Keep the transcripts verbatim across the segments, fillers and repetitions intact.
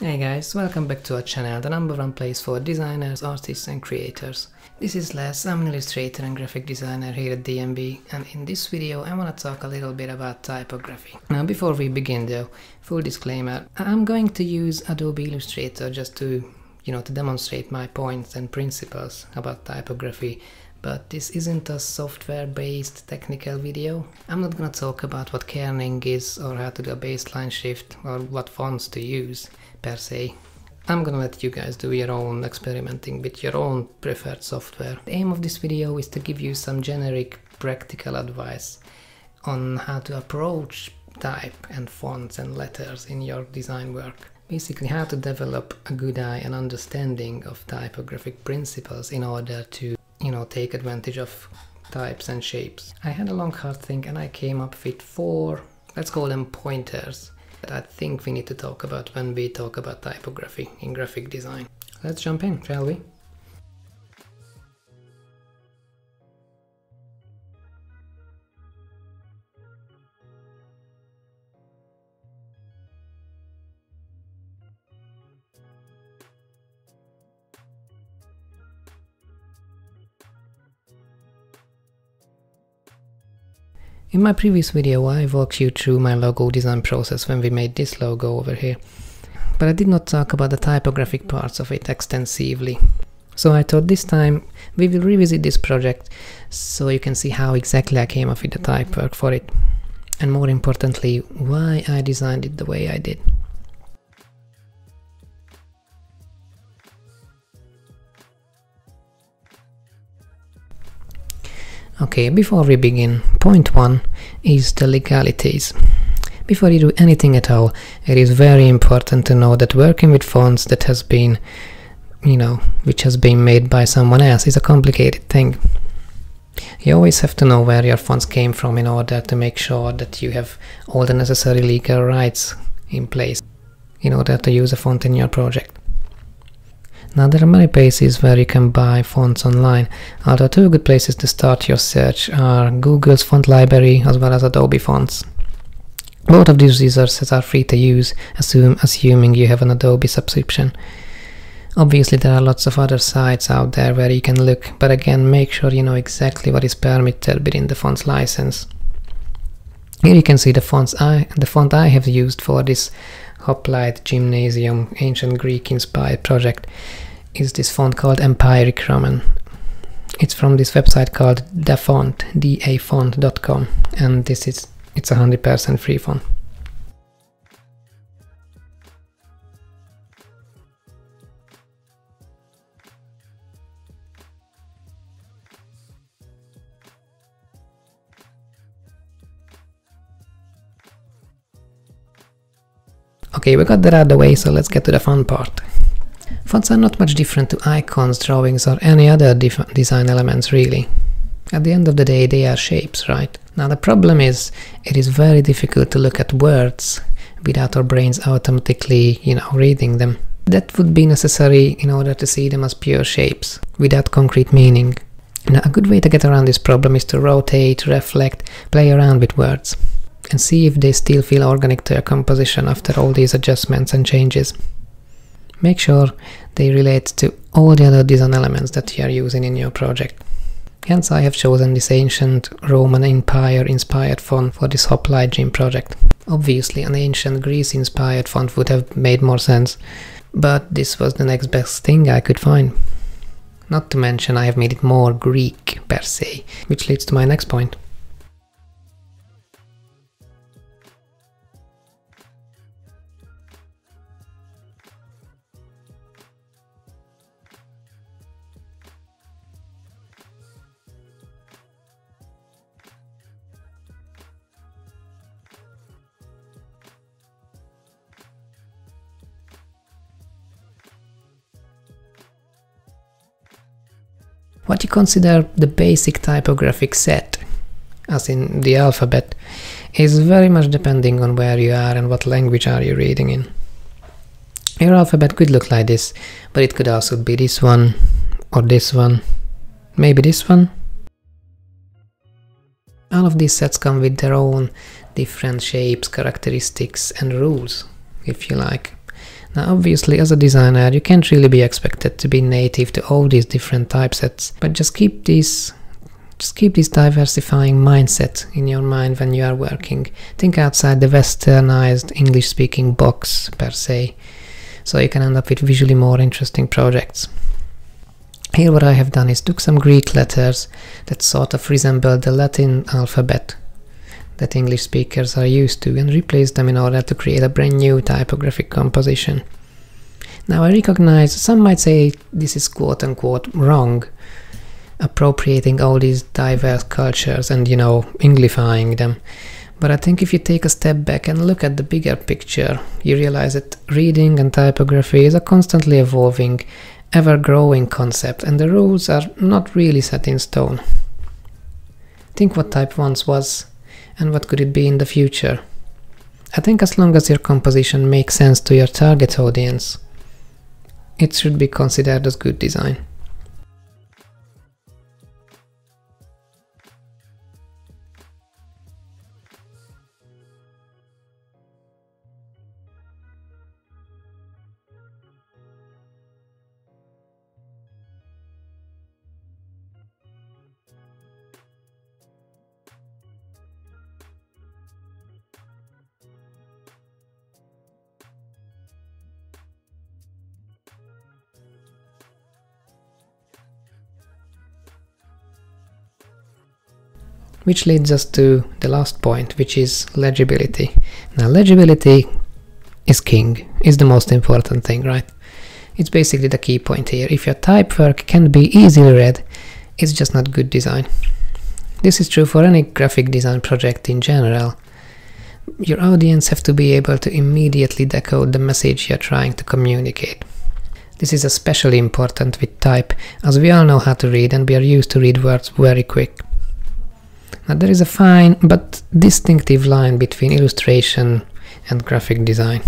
Hey guys, welcome back to our channel, the number one place for designers, artists and creators. This is Les, I'm an illustrator and graphic designer here at D M B, and in this video I want to talk a little bit about typography. Now before we begin though, full disclaimer, I'm going to use Adobe Illustrator just to, you know, to demonstrate my points and principles about typography. But this isn't a software-based technical video. I'm not gonna talk about what kerning is or how to do a baseline shift or what fonts to use, per se. I'm gonna let you guys do your own experimenting with your own preferred software. The aim of this video is to give you some generic practical advice on how to approach type and fonts and letters in your design work. Basically how to develop a good eye and understanding of typographic principles in order to you know, take advantage of types and shapes. I had a long hard think and I came up with four, let's call them pointers, that I think we need to talk about when we talk about typography in graphic design. Let's jump in, shall we? In my previous video I walked you through my logo design process when we made this logo over here, but I did not talk about the typographic parts of it extensively. So I thought this time we will revisit this project so you can see how exactly I came up with the type work for it, and more importantly why I designed it the way I did. Okay, before we begin, point one is the legalities. Before you do anything at all, it is very important to know that working with fonts that has been, you know, which has been made by someone else is a complicated thing. You always have to know where your fonts came from in order to make sure that you have all the necessary legal rights in place in order to use a font in your project. Now there are many places where you can buy fonts online, although two good places to start your search are Google's font library as well as Adobe fonts. Both of these resources are free to use, assume, assuming you have an Adobe subscription. Obviously there are lots of other sites out there where you can look, but again make sure you know exactly what is permitted within the font's license. Here you can see the fonts I, the font I have used for this Hoplite Gymnasium Ancient Greek inspired project is this font called Empiric Roman. It's from this website called dafont, dafont dot com, and this is it's a hundred percent free font. Okay, we got that out of the way, so let's get to the fun part. Fonts are not much different to icons, drawings or any other design elements really. At the end of the day they are shapes, right? Now the problem is, it is very difficult to look at words without our brains automatically, you know, reading them. That would be necessary in order to see them as pure shapes, without concrete meaning. Now a good way to get around this problem is to rotate, reflect, play around with words, and see if they still feel organic to your composition after all these adjustments and changes. Make sure they relate to all the other design elements that you are using in your project. Hence I have chosen this ancient Roman Empire inspired font for this Hoplite Gym project. Obviously an ancient Greece inspired font would have made more sense, but this was the next best thing I could find. Not to mention I have made it more Greek per se, which leads to my next point. What you consider the basic typographic set, as in the alphabet, is very much depending on where you are and what language are you reading in. Your alphabet could look like this, but it could also be this one, or this one, maybe this one. All of these sets come with their own different shapes, characteristics and rules, if you like. Now obviously as a designer you can't really be expected to be native to all these different typesets, but just keep these Just keep this diversifying mindset in your mind when you are working. Think outside the westernized English-speaking box per se, so you can end up with visually more interesting projects. Here what I have done is took some Greek letters that sort of resemble the Latin alphabet that English speakers are used to and replaced them in order to create a brand new typographic composition. Now I recognize some might say this is quote-unquote wrong, appropriating all these diverse cultures and, you know, Englifying them. But I think if you take a step back and look at the bigger picture, you realize that reading and typography is a constantly evolving, ever-growing concept, and the rules are not really set in stone. Think what type once was, and what could it be in the future. I think as long as your composition makes sense to your target audience, it should be considered as good design. Which leads us to the last point, which is legibility. Now, legibility is king, is the most important thing, right? It's basically the key point here. If your type work can be easily read, it's just not good design. This is true for any graphic design project in general. Your audience have to be able to immediately decode the message you're trying to communicate. This is especially important with type, as we all know how to read and we are used to read words very quick. Now, there is a fine but distinctive line between illustration and graphic design.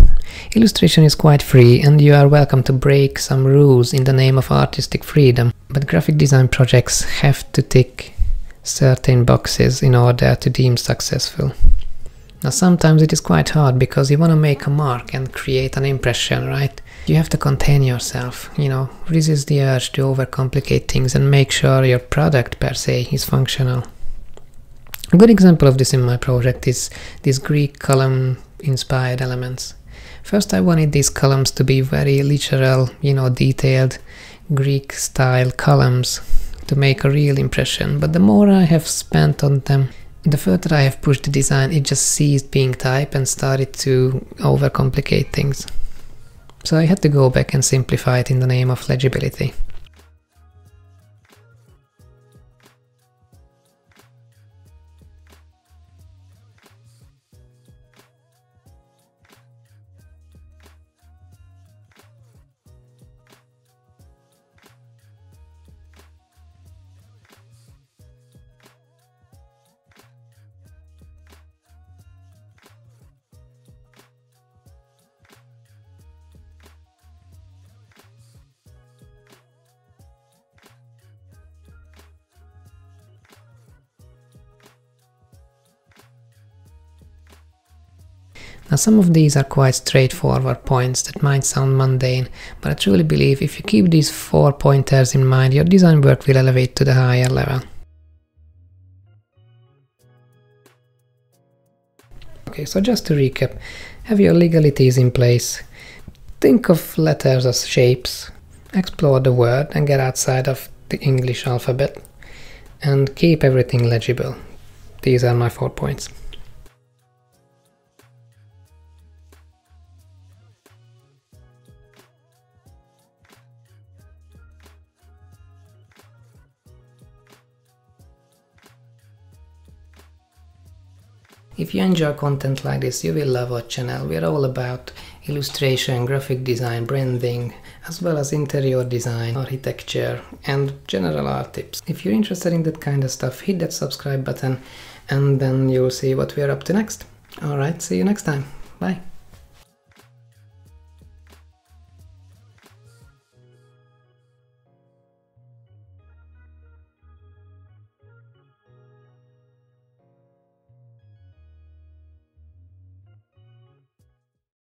Illustration is quite free and you are welcome to break some rules in the name of artistic freedom, but graphic design projects have to tick certain boxes in order to deem successful. Now, sometimes it is quite hard because you want to make a mark and create an impression, right? You have to contain yourself, you know, resist the urge to overcomplicate things and make sure your product per se is functional. A good example of this in my project is these Greek column-inspired elements. First, I wanted these columns to be very literal, you know, detailed Greek-style columns to make a real impression, but the more I have spent on them, the further I have pushed the design, it just ceased being type and started to overcomplicate things. So I had to go back and simplify it in the name of legibility. Now, some of these are quite straightforward points that might sound mundane, but I truly believe if you keep these four pointers in mind, your design work will elevate to the higher level. Okay, so just to recap, have your legalities in place, think of letters as shapes, explore the word and get outside of the English alphabet, and keep everything legible. These are my four points. If you enjoy content like this, you will love our channel. We are all about illustration, graphic design, branding, as well as interior design, architecture, and general art tips. If you're interested in that kind of stuff, hit that subscribe button and then you'll see what we are up to next. Alright, see you next time. Bye!